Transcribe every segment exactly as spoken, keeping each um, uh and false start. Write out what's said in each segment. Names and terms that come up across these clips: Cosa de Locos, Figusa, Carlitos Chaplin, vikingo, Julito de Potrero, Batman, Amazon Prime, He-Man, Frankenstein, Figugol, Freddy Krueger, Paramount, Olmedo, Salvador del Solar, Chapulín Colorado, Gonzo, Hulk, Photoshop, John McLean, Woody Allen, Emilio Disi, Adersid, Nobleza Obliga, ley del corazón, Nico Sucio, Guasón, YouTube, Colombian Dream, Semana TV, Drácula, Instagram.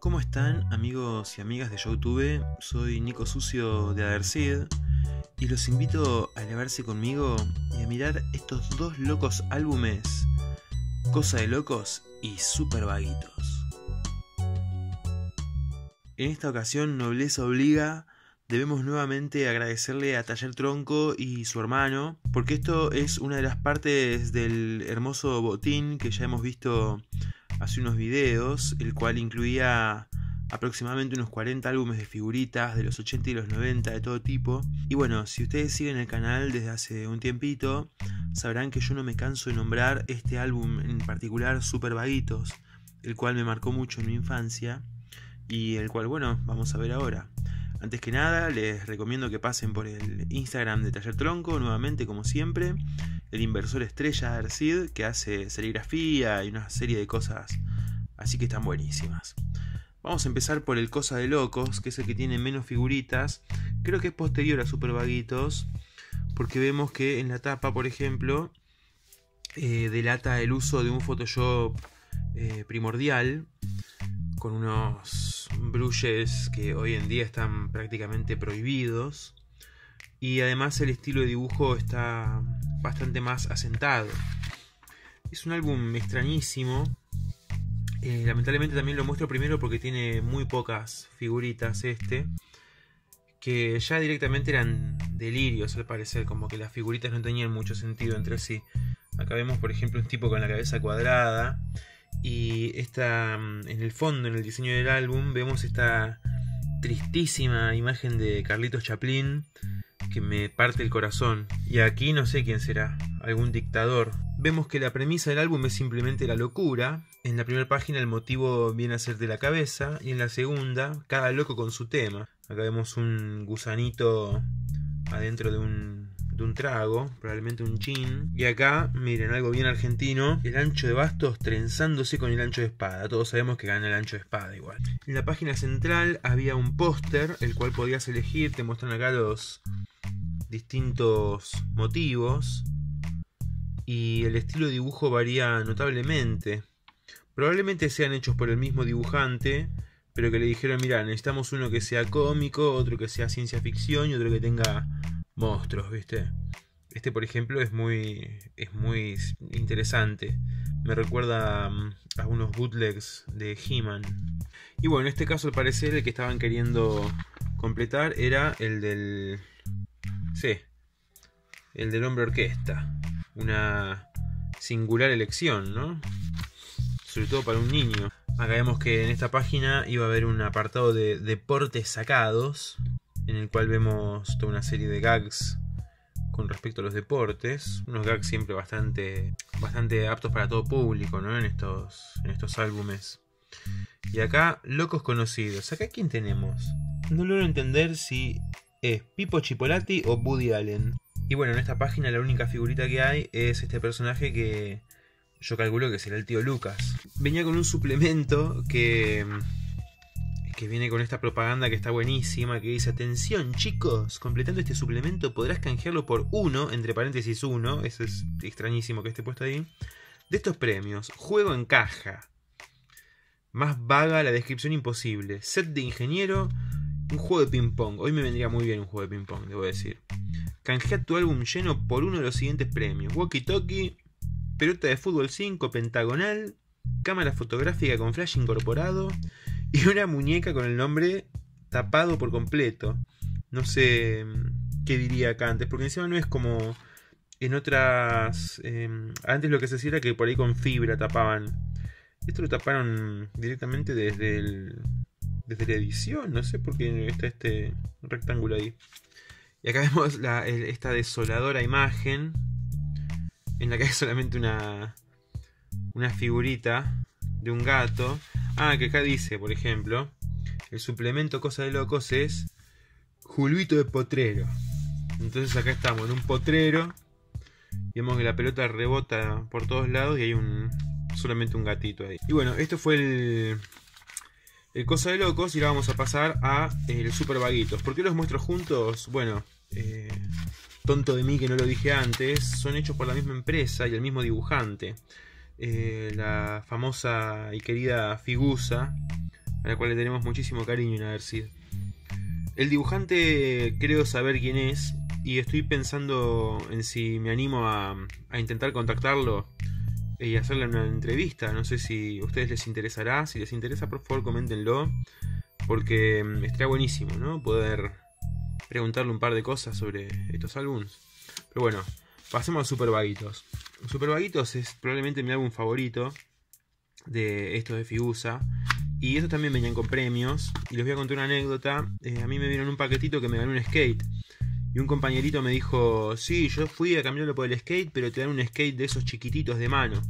¿Cómo están, amigos y amigas de YouTube? Soy Nico Sucio de Adersid y los invito a elevarse conmigo y a mirar estos dos locos álbumes, Cosa de Locos y Super Vaguitos. En esta ocasión, Nobleza Obliga, debemos nuevamente agradecerle a Taller Tronco y su hermano, porque esto es una de las partes del hermoso botín que ya hemos visto hace unos videos, el cual incluía aproximadamente unos cuarenta álbumes de figuritas de los ochenta y los noventa, de todo tipo. Y bueno, si ustedes siguen el canal desde hace un tiempito, sabrán que yo no me canso de nombrar este álbum en particular, Super Vaguitos, el cual me marcó mucho en mi infancia y el cual, bueno, vamos a ver ahora. Antes que nada, les recomiendo que pasen por el Instagram de Taller Tronco, nuevamente como siempre, el inversor estrella Adersid, que hace serigrafía y una serie de cosas así que están buenísimas. Vamos a empezar por el Cosa de Locos, que es el que tiene menos figuritas. Creo que es posterior a Super Vaguitos, porque vemos que en la tapa, por ejemplo, eh, delata el uso de un Photoshop eh, primordial, con unos brushes que hoy en día están prácticamente prohibidos, y además el estilo de dibujo está bastante más asentado. Es un álbum extrañísimo. Eh, lamentablemente también lo muestro primero porque tiene muy pocas figuritas este, que ya directamente eran delirios al parecer, como que las figuritas no tenían mucho sentido entre sí. Acá vemos, por ejemplo, un tipo con la cabeza cuadrada. Y esta, en el fondo, en el diseño del álbum, vemos esta tristísima imagen de Carlitos Chaplin que me parte el corazón. Y aquí no sé quién será, algún dictador. Vemos que la premisa del álbum es simplemente la locura. En la primera página el motivo viene a ser de la cabeza, y en la segunda, cada loco con su tema. Acá vemos un gusanito adentro de un... de un trago, probablemente un gin. Y acá, miren, algo bien argentino, el ancho de bastos trenzándose con el ancho de espada. Todos sabemos que gana el ancho de espada igual. En la página central había un póster, el cual podías elegir. Te muestran acá los distintos motivos, y el estilo de dibujo varía notablemente. Probablemente sean hechos por el mismo dibujante, pero que le dijeron: mirá, necesitamos uno que sea cómico, otro que sea ciencia ficción y otro que tenga monstruos, ¿viste? Este, por ejemplo, es muy, es muy interesante. Me recuerda a unos bootlegs de He-Man. Y bueno, en este caso, al parecer, el que estaban queriendo completar era el del... Sí, el del hombre orquesta. Una singular elección, ¿no? Sobre todo para un niño. Acá vemos que en esta página iba a haber un apartado de deportes sacados, en el cual vemos toda una serie de gags con respecto a los deportes. Unos gags siempre bastante, bastante aptos para todo público, ¿no? En estos, en estos álbumes. Y acá, locos conocidos. ¿Acá quién tenemos? No logro entender si es Pipo Chipolati o Woody Allen. Y bueno, en esta página la única figurita que hay es este personaje que yo calculo que será el tío Lucas. Venía con un suplemento que... que viene con esta propaganda que está buenísima, que dice: atención chicos, completando este suplemento podrás canjearlo por uno, entre paréntesis uno, eso es extrañísimo que esté puesto ahí, de estos premios: juego en caja, más vaga la descripción imposible, set de ingeniero, un juego de ping pong, hoy me vendría muy bien un juego de ping pong, debo decir, canjea tu álbum lleno por uno de los siguientes premios: walkie talkie, pelota de fútbol cinco, pentagonal, cámara fotográfica con flash incorporado, y una muñeca con el nombre tapado por completo. No sé qué diría acá antes, porque encima no es como en otras... Eh, antes lo que se hacía era que por ahí con fibra tapaban. Esto lo taparon directamente desde, el, desde la edición. No sé por qué está este rectángulo ahí. Y acá vemos la, el, esta desoladora imagen, en la que hay solamente una, una figurita de un gato. Ah, que acá dice, por ejemplo, el suplemento Cosa de Locos es Julito de Potrero. Entonces acá estamos en un potrero, vemos que la pelota rebota por todos lados y hay un solamente un gatito ahí. Y bueno, esto fue el, el Cosa de Locos, y ahora vamos a pasar a el Super Vaguitos. ¿Por qué los muestro juntos? Bueno, eh, tonto de mí que no lo dije antes, son hechos por la misma empresa y el mismo dibujante. Eh, la famosa y querida Figusa, a a la cual le tenemos muchísimo cariño en Adersid. El dibujante creo saber quién es y estoy pensando en si me animo a, a intentar contactarlo y hacerle una entrevista. No sé si a ustedes les interesará. Si les interesa, por favor, coméntenlo, porque estaría buenísimo, ¿no?, poder preguntarle un par de cosas sobre estos álbumes. Pero bueno, pasemos a Super Vaguitos. Super Vaguitos es probablemente mi álbum favorito de estos de Figusa. Y estos también venían con premios. Y les voy a contar una anécdota. Eh, a mí me vieron un paquetito que me ganó un skate. Y un compañerito me dijo: sí, yo fui a cambiarlo por el skate, pero te dan un skate de esos chiquititos de mano.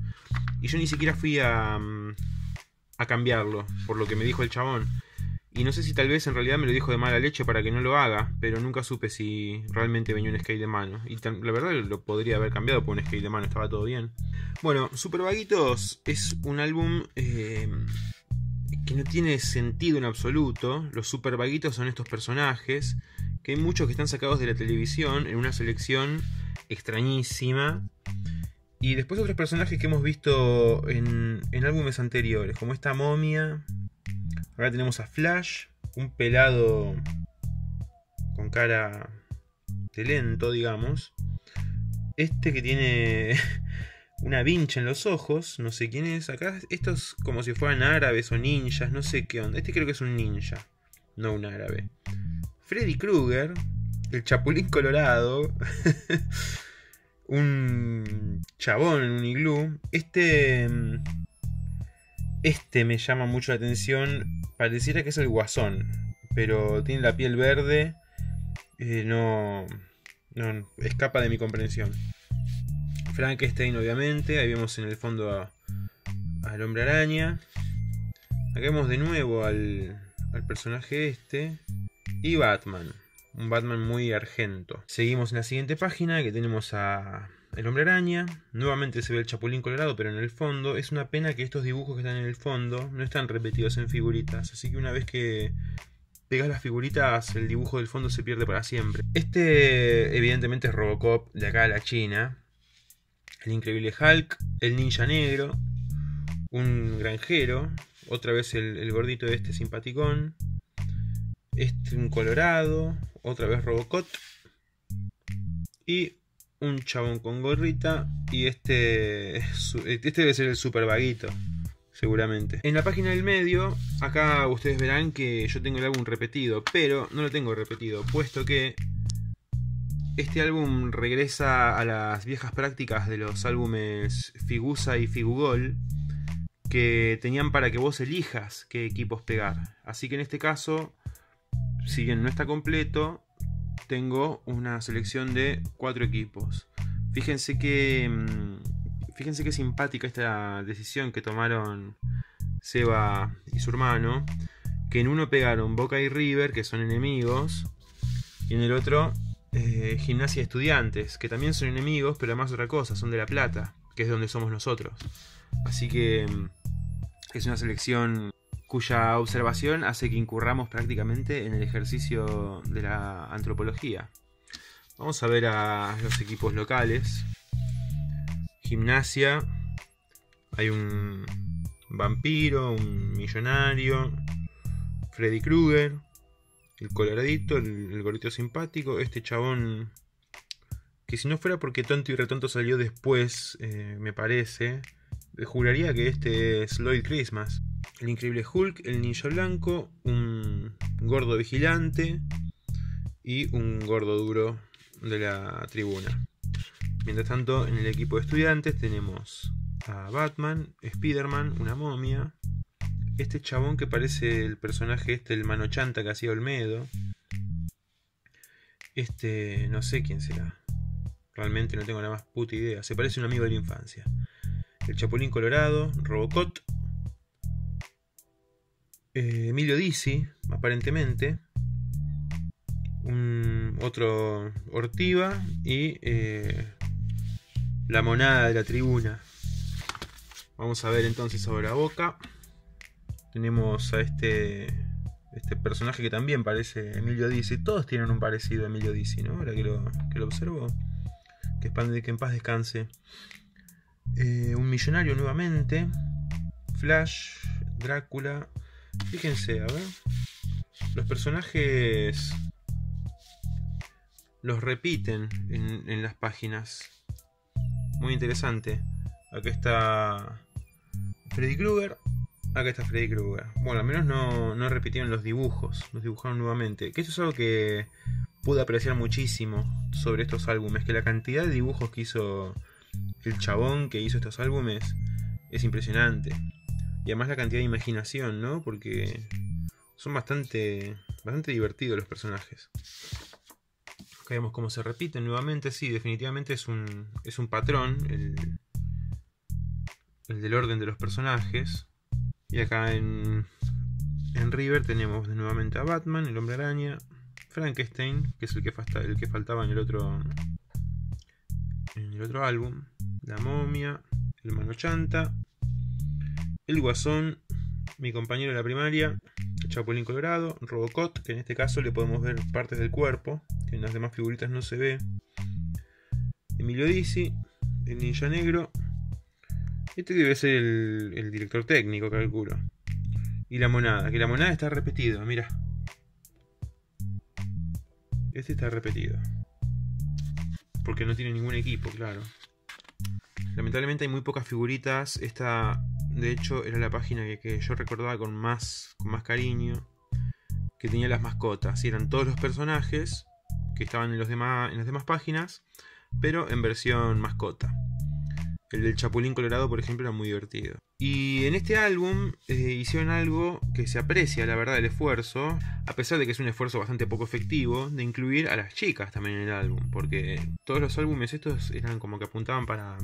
Y yo ni siquiera fui a, a cambiarlo, por lo que me dijo el chabón. Y no sé si tal vez en realidad me lo dijo de mala leche para que no lo haga, pero nunca supe si realmente venía un skate de mano. Y la verdad lo podría haber cambiado por un skate de mano, estaba todo bien. Bueno, Super Vaguitos es un álbum eh, que no tiene sentido en absoluto. Los Super Vaguitos son estos personajes, que hay muchos que están sacados de la televisión en una selección extrañísima. Y después otros personajes que hemos visto en, en álbumes anteriores, como esta momia. Ahora tenemos a Flash, un pelado con cara de lento, digamos. Este que tiene una vincha en los ojos, no sé quién es. Acá estos como si fueran árabes o ninjas, no sé qué onda. Este creo que es un ninja, no un árabe. Freddy Krueger, el Chapulín Colorado, un chabón en un iglú. Este, este me llama mucho la atención, pareciera que es el Guasón, pero tiene la piel verde, eh, no, no escapa de mi comprensión. Frankenstein, obviamente, ahí vemos en el fondo al Hombre Araña. Acá vemos de nuevo al, al personaje este. Y Batman, un Batman muy argento. Seguimos en la siguiente página, que tenemos a el Hombre Araña. Nuevamente se ve el Chapulín Colorado, pero en el fondo. Es una pena que estos dibujos que están en el fondo no están repetidos en figuritas, así que una vez que pegas las figuritas, el dibujo del fondo se pierde para siempre. Este evidentemente es Robocop, de acá a la China. El increíble Hulk, el ninja negro, un granjero, otra vez el, el gordito de este simpaticón. Este, un colorado, otra vez Robocop, y un chabón con gorrita, y este, este debe ser el Super Vaguito, seguramente. En la página del medio, acá ustedes verán que yo tengo el álbum repetido, pero no lo tengo repetido, puesto que este álbum regresa a las viejas prácticas de los álbumes Figusa y Figugol, que tenían para que vos elijas qué equipos pegar. Así que en este caso, si bien no está completo, tengo una selección de cuatro equipos. Fíjense que, fíjense que simpática esta decisión que tomaron Seba y su hermano, que en uno pegaron Boca y River, que son enemigos, y en el otro eh, Gimnasia y Estudiantes, que también son enemigos, pero además otra cosa, son de La Plata, que es donde somos nosotros. Así que es una selección cuya observación hace que incurramos prácticamente en el ejercicio de la antropología. Vamos a ver a los equipos locales. Gimnasia. Hay un vampiro, un millonario, Freddy Krueger, el coloradito, el, el gorrito simpático, este chabón que si no fuera porque Tonto y Retonto salió después, eh, me parece, juraría que este es Lloyd Christmas. El increíble Hulk, el ninja blanco, un gordo vigilante y un gordo duro de la tribuna. Mientras tanto, en el equipo de estudiantes tenemos a Batman, Spider-Man, una momia, este chabón que parece el personaje este, el mano chanta que hacía Olmedo. Este, no sé quién será. Realmente no tengo la más puta idea. Se parece a un amigo de la infancia. El Chapulín Colorado, Robocop, Eh, Emilio Disi, aparentemente, un otro Ortiva y eh, la monada de la tribuna. Vamos a ver entonces ahora Boca. Tenemos a este, este personaje que también parece Emilio Disi. Todos tienen un parecido a Emilio Disi, ¿no? Ahora que lo, que lo observo, que, que en paz descanse. Eh, un millonario nuevamente, Flash, Drácula, Fíjense, a ver. Los personajes los repiten en, en las páginas. Muy interesante. Aquí está Freddy Krueger. Acá está Freddy Krueger. Bueno, al menos no, no repitieron los dibujos. Los dibujaron nuevamente. Que esto es algo que pude apreciar muchísimo sobre estos álbumes. Que la cantidad de dibujos que hizo el chabón que hizo estos álbumes es impresionante. Y además la cantidad de imaginación, ¿no? Porque son bastante, bastante divertidos los personajes. Acá vemos cómo se repiten nuevamente. Sí, definitivamente es un, es un patrón. El, el del orden de los personajes. Y acá en, en River tenemos nuevamente a Batman, el Hombre Araña, Frankenstein, que es el que, falta, el que faltaba en el otro en el otro álbum, la Momia, el Mano Chanta, el Guasón, mi compañero de la primaria, el Chapulín Colorado, Robocop, que en este caso le podemos ver partes del cuerpo, que en las demás figuritas no se ve, Emilio Disi, el Ninja Negro. Este debe ser el, el director técnico, calculo. Y la monada, que la monada está repetido, mira. Este está repetido. Porque no tiene ningún equipo, claro. Lamentablemente hay muy pocas figuritas. Esta, de hecho, era la página que, que yo recordaba con más, con más cariño. Que tenía las mascotas. Y eran todos los personajes que estaban en, los demás, en las demás páginas, pero en versión mascota. El del Chapulín Colorado, por ejemplo, era muy divertido. Y en este álbum eh, hicieron algo que se aprecia, la verdad, el esfuerzo, a pesar de que es un esfuerzo bastante poco efectivo, de incluir a las chicas también en el álbum, porque todos los álbumes estos eran como que apuntaban para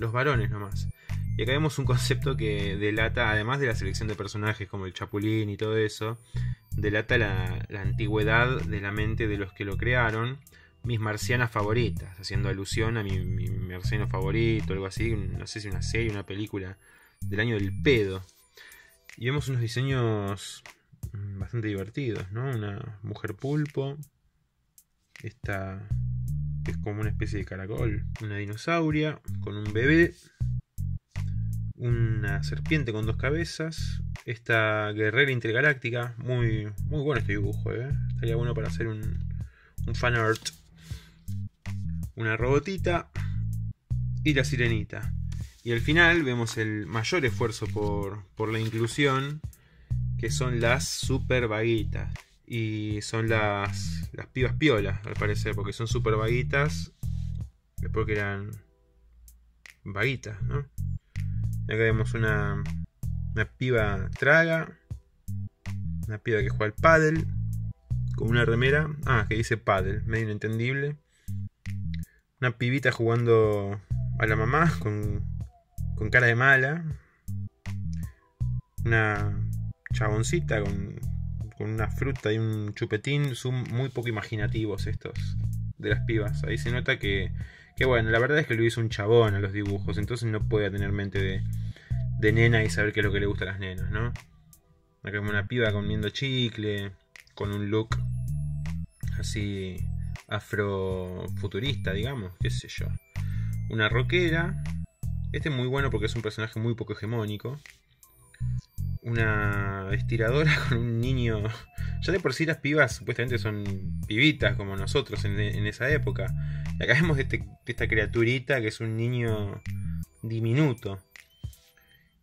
los varones nomás. Y acá vemos un concepto que delata, además de la selección de personajes como el Chapulín y todo eso, delata la, la antigüedad de la mente de los que lo crearon. Mis marcianas favoritas, haciendo alusión a mi, mi marciano favorito, algo así, no sé si una serie, una película del año del pedo. Y vemos unos diseños bastante divertidos, ¿no? Una mujer pulpo, esta es como una especie de caracol, una dinosauria con un bebé, una serpiente con dos cabezas, esta guerrera intergaláctica, muy, muy bueno este dibujo, ¿eh? Estaría bueno para hacer un, un fanart. Una robotita y la sirenita. Y al final vemos el mayor esfuerzo por, por la inclusión, que son las super vaguitas. Y son las, las pibas piolas, al parecer, porque son super vaguitas. Después que eran vaguitas, ¿no? Y acá vemos una, una piba traga, una piba que juega al pádel, con una remera, ah, que dice pádel, medio inentendible. Una pibita jugando a la mamá con, con cara de mala. Una chaboncita con, con una fruta y un chupetín. Son muy poco imaginativos estos de las pibas. Ahí se nota que, que bueno, la verdad es que lo hizo un chabón a los dibujos. Entonces no podía tener mente de, de nena y saber qué es lo que le gusta a las nenas, ¿no? Acá como una piba comiendo chicle, con un look así afrofuturista, digamos, qué sé yo. Una rockera. Este es muy bueno porque es un personaje muy poco hegemónico. Una estiradora con un niño. Ya de por sí las pibas supuestamente son pibitas como nosotros en, en esa época. Y acá vemos este, esta criaturita que es un niño diminuto.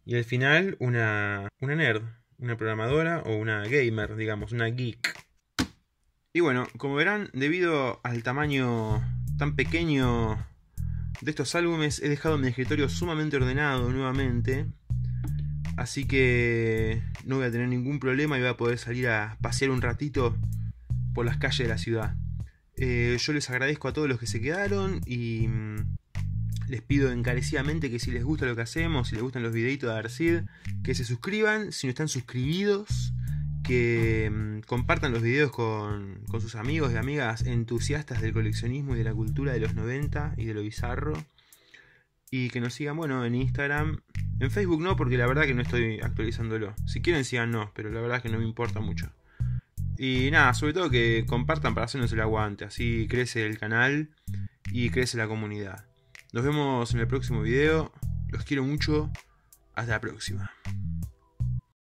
Y al final una, una nerd, una programadora o una gamer, digamos, una geek. Y bueno, como verán, debido al tamaño tan pequeño de estos álbumes, he dejado mi escritorio sumamente ordenado nuevamente. Así que no voy a tener ningún problema y voy a poder salir a pasear un ratito por las calles de la ciudad. Eh, yo les agradezco a todos los que se quedaron y les pido encarecidamente que si les gusta lo que hacemos, si les gustan los videitos de Adersid, que se suscriban, si no están suscribidos, que compartan los videos con, con sus amigos y amigas entusiastas del coleccionismo y de la cultura de los noventa y de lo bizarro. Y que nos sigan, bueno, en Instagram. En Facebook no, porque la verdad que no estoy actualizándolo. Si quieren síganos, pero la verdad que no me importa mucho. Y nada, sobre todo que compartan para hacernos el aguante. Así crece el canal y crece la comunidad. Nos vemos en el próximo video. Los quiero mucho. Hasta la próxima.